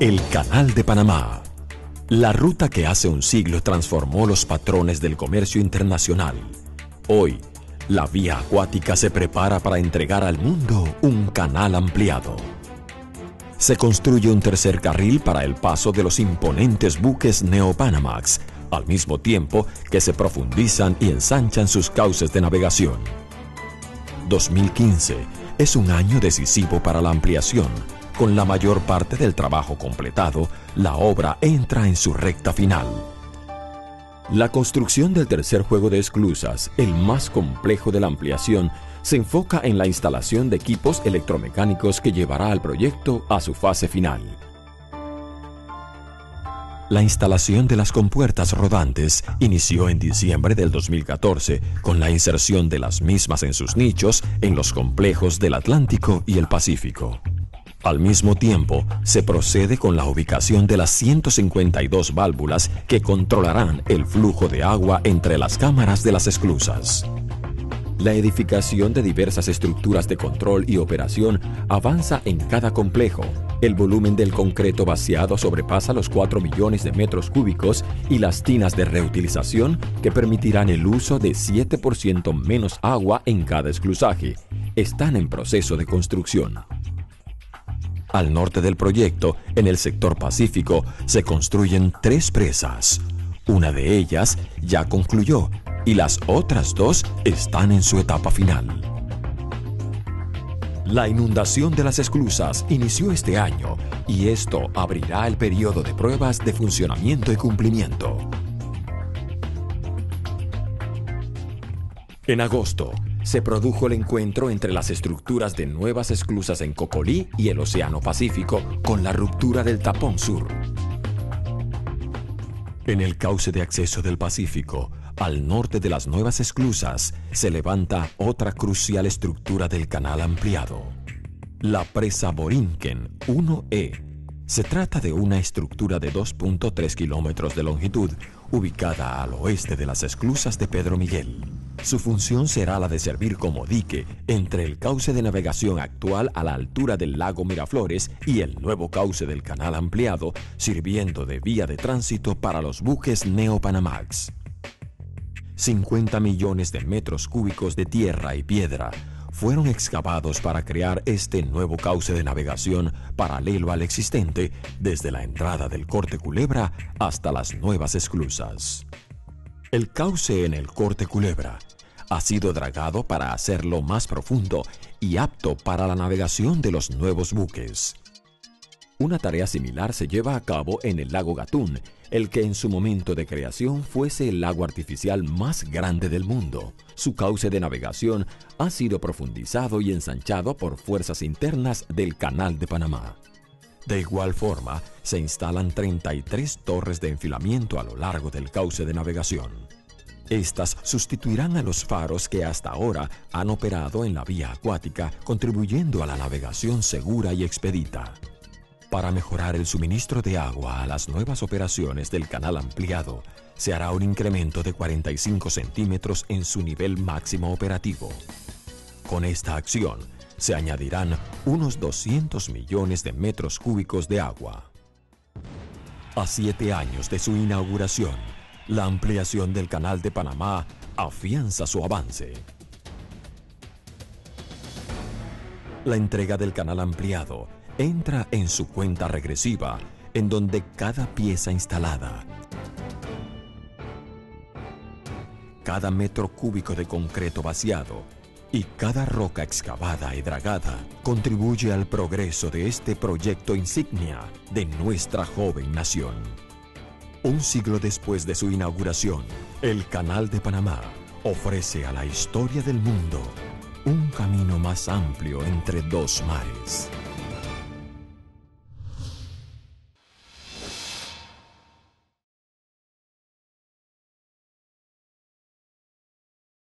El Canal de Panamá, la ruta que hace un siglo transformó los patrones del comercio internacional. Hoy, la vía acuática se prepara para entregar al mundo un canal ampliado. Se construye un tercer carril para el paso de los imponentes buques Neopanamax, al mismo tiempo que se profundizan y ensanchan sus cauces de navegación. 2015 es un año decisivo para la ampliación. Con la mayor parte del trabajo completado, la obra entra en su recta final. La construcción del tercer juego de esclusas, el más complejo de la ampliación, se enfoca en la instalación de equipos electromecánicos que llevará al proyecto a su fase final. La instalación de las compuertas rodantes inició en diciembre del 2014 con la inserción de las mismas en sus nichos en los complejos del Atlántico y el Pacífico. Al mismo tiempo, se procede con la ubicación de las 152 válvulas que controlarán el flujo de agua entre las cámaras de las esclusas. La edificación de diversas estructuras de control y operación avanza en cada complejo. El volumen del concreto vaciado sobrepasa los 4 millones de metros cúbicos y las tinas de reutilización que permitirán el uso de 7% menos agua en cada esclusaje están en proceso de construcción. Al norte del proyecto, en el sector Pacífico, se construyen 3 presas. Una de ellas ya concluyó y las otras 2 están en su etapa final. La inundación de las esclusas inició este año y esto abrirá el periodo de pruebas de funcionamiento y cumplimiento. En agosto, se produjo el encuentro entre las estructuras de nuevas esclusas en Cocolí y el Océano Pacífico con la ruptura del tapón sur. En el cauce de acceso del Pacífico, al norte de las nuevas esclusas, se levanta otra crucial estructura del canal ampliado, la presa Borinquen 1E. Se trata de una estructura de 2.3 kilómetros de longitud, ubicada al oeste de las esclusas de Pedro Miguel. Su función será la de servir como dique entre el cauce de navegación actual a la altura del lago Miraflores y el nuevo cauce del canal ampliado, sirviendo de vía de tránsito para los buques Neopanamax. 50 millones de metros cúbicos de tierra y piedra fueron excavados para crear este nuevo cauce de navegación paralelo al existente desde la entrada del Corte Culebra hasta las nuevas esclusas. El cauce en el Corte Culebra ha sido dragado para hacerlo más profundo y apto para la navegación de los nuevos buques. Una tarea similar se lleva a cabo en el lago Gatún, el que en su momento de creación fuese el lago artificial más grande del mundo. Su cauce de navegación ha sido profundizado y ensanchado por fuerzas internas del Canal de Panamá. De igual forma, se instalan 33 torres de enfilamiento a lo largo del cauce de navegación. Estas sustituirán a los faros que hasta ahora han operado en la vía acuática, contribuyendo a la navegación segura y expedita. Para mejorar el suministro de agua a las nuevas operaciones del canal ampliado, se hará un incremento de 45 centímetros en su nivel máximo operativo. Con esta acción, se añadirán unos 200 millones de metros cúbicos de agua. A 7 años de su inauguración, la ampliación del Canal de Panamá afianza su avance. La entrega del canal ampliado entra en su cuenta regresiva, en donde cada pieza instalada, cada metro cúbico de concreto vaciado y cada roca excavada y dragada contribuye al progreso de este proyecto insignia de nuestra joven nación. Un siglo después de su inauguración, el Canal de Panamá ofrece a la historia del mundo un camino más amplio entre dos mares.